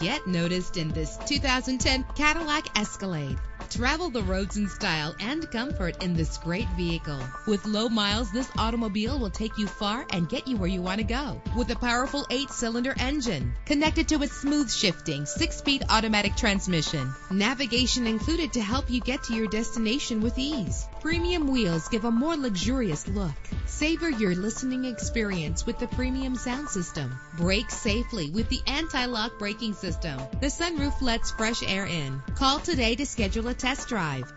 Get noticed in this 2010 Cadillac Escalade. Travel the roads in style and comfort in this great vehicle. With low miles, this automobile will take you far and get you where you want to go. With a powerful 8-cylinder engine connected to a smooth shifting 6-speed automatic transmission, navigation included to help you get to your destination with ease. Premium wheels give a more luxurious look. Savor your listening experience with the premium sound system. Brake safely with the anti-lock braking system. The sunroof lets fresh air in. Call today to schedule a test drive.